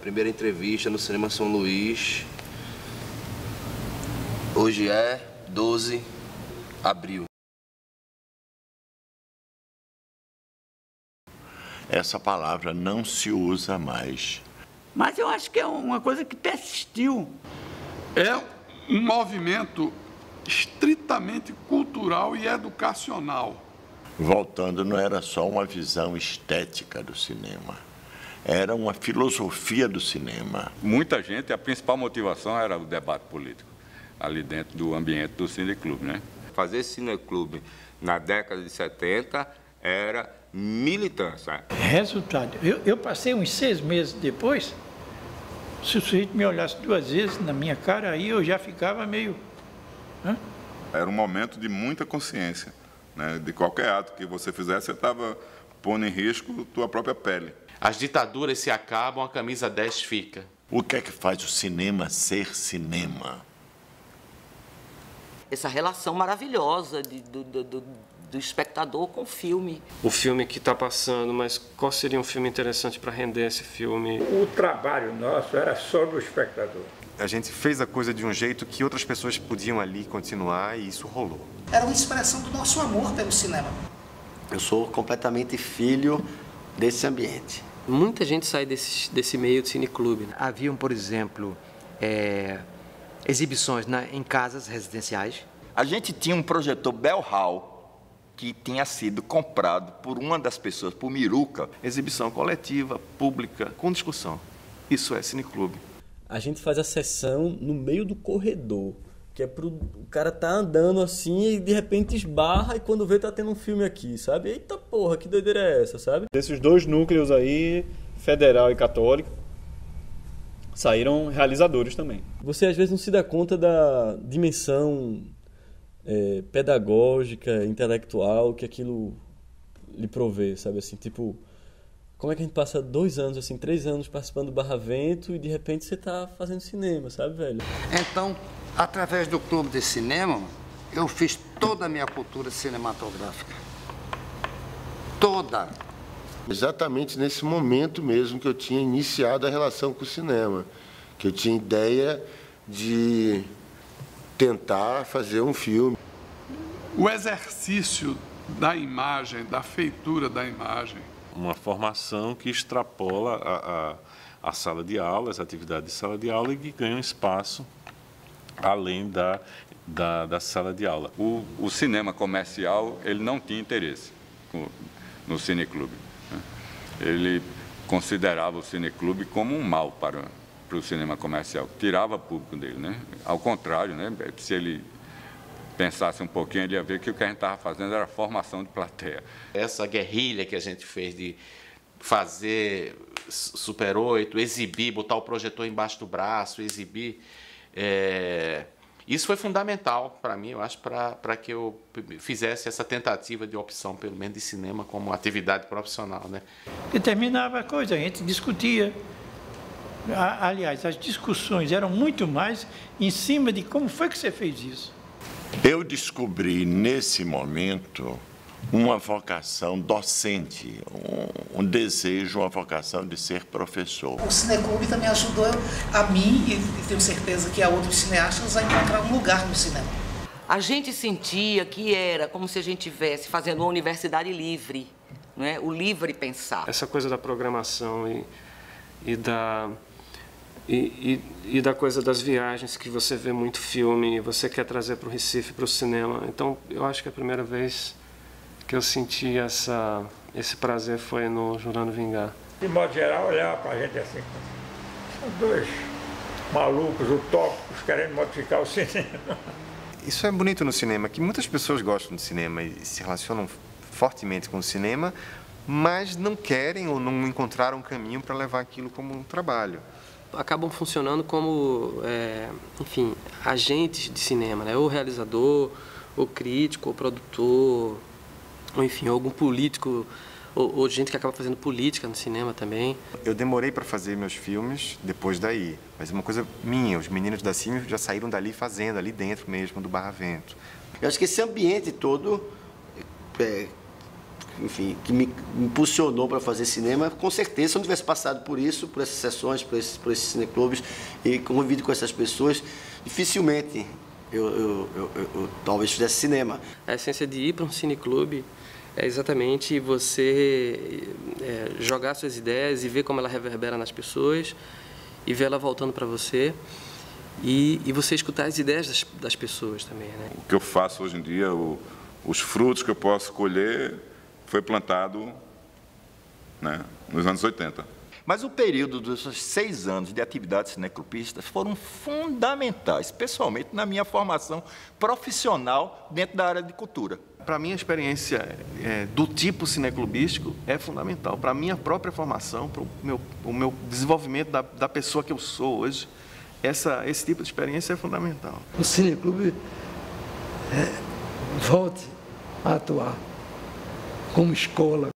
Primeira entrevista no Cinema São Luís. Hoje é 12 de abril. Essa palavra não se usa mais. Mas eu acho que é uma coisa que persistiu. É um movimento estritamente cultural e educacional. Voltando, não era só uma visão estética do cinema, era uma filosofia do cinema. Muita gente, a principal motivação era o debate político, ali dentro do ambiente do cineclube, né? Fazer cineclube na década de 70 era militância. Resultado, eu passei uns 6 meses depois, se o sujeito me olhasse 2 vezes na minha cara, aí eu já ficava meio... Hã? Era um momento de muita consciência, né? De qualquer ato que você fizesse, você estava pondo em risco tua própria pele. As ditaduras se acabam, a camisa 10 fica. O que é que faz o cinema ser cinema? Essa relação maravilhosa do espectador com o filme. O filme que está passando, mas qual seria um filme interessante para render esse filme? O trabalho nosso era sobre o espectador. A gente fez a coisa de um jeito que outras pessoas podiam ali continuar e isso rolou. Era uma expressão do nosso amor pelo cinema. Eu sou completamente filho desse ambiente. Muita gente sai desse meio de cineclube. Haviam, por exemplo, exibições em casas residenciais. A gente tinha um projetor Bell Hall, que tinha sido comprado por uma das pessoas, por Miruca. Exibição coletiva, pública, com discussão. Isso é cineclube. A gente faz a sessão no meio do corredor, que é pro o cara tá andando assim e de repente esbarra e quando vê tá tendo um filme aqui, sabe? Eita porra, que doideira é essa, sabe? Desses 2 núcleos aí, federal e católico, saíram realizadores também. Você às vezes não se dá conta da dimensão pedagógica, intelectual, que aquilo lhe provê, sabe, assim, tipo, como é que a gente passa 2 anos, assim, 3 anos participando do Barra Vento e de repente você tá fazendo cinema, sabe, velho? Então, através do clube de cinema, eu fiz toda a minha cultura cinematográfica, toda. Exatamente nesse momento mesmo que eu tinha iniciado a relação com o cinema, que eu tinha ideia de tentar fazer um filme. O exercício da imagem, da feitura da imagem. Uma formação que extrapola a sala de aula, as atividades de sala de aula e que ganha um espaço além da sala de aula. O cinema comercial, ele não tinha interesse no cineclube. Ele considerava o cineclube como um mal para o cinema comercial, tirava público dele, né? Ao contrário, né? Se ele pensasse um pouquinho, ele ia ver que o que a gente estava fazendo era formação de plateia. Essa guerrilha que a gente fez de fazer Super 8, exibir, botar o projetor embaixo do braço, exibir, isso foi fundamental para mim, eu acho, para que eu fizesse essa tentativa de opção, pelo menos de cinema, como atividade profissional, né? E terminava a coisa, a gente discutia. Aliás, as discussões eram muito mais em cima de como foi que você fez isso. Eu descobri, nesse momento, uma vocação docente, um desejo, uma vocação de ser professor. O cineclube também ajudou a mim, e tenho certeza que a outros cineastas, a encontrar um lugar no cinema. A gente sentia que era como se a gente estivesse fazendo uma universidade livre, não é? O livre pensar. Essa coisa da programação e da coisa das viagens, que você vê muito filme e você quer trazer para o Recife, para o cinema. Então, eu acho que a primeira vez que eu senti esse prazer foi no Jurando Vingar. De modo geral, olhava para a gente assim, são 2 malucos utópicos querendo modificar o cinema. Isso é bonito no cinema, que muitas pessoas gostam de cinema e se relacionam fortemente com o cinema, mas não querem ou não encontraram um caminho para levar aquilo como um trabalho. Acabam funcionando como, enfim, agentes de cinema, né? Ou realizador, ou crítico, ou produtor, ou enfim, algum político, ou gente que acaba fazendo política no cinema também. Eu demorei para fazer meus filmes depois daí, mas é uma coisa minha, os meninos da Cine já saíram dali fazendo, ali dentro mesmo do Barra Vento. Eu acho que esse ambiente todo enfim, que me impulsionou para fazer cinema. Com certeza, se eu não tivesse passado por isso, por essas sessões, por esses cineclubes e convivido com essas pessoas, dificilmente eu talvez fizesse cinema. A essência de ir para um cineclube é exatamente você jogar suas ideias e ver como ela reverbera nas pessoas e ver ela voltando para você. E você escutar as ideias das pessoas também, né? O que eu faço hoje em dia, os frutos que eu posso colher, foi plantado, né, nos anos 80. Mas o período dos 6 anos de atividades cineclubistas foram fundamentais, pessoalmente, na minha formação profissional dentro da área de cultura. Para mim, a experiência do tipo cineclubístico é fundamental. Para a minha própria formação, para o meu desenvolvimento da pessoa que eu sou hoje, esse tipo de experiência é fundamental. O cineclube volte a atuar como escola.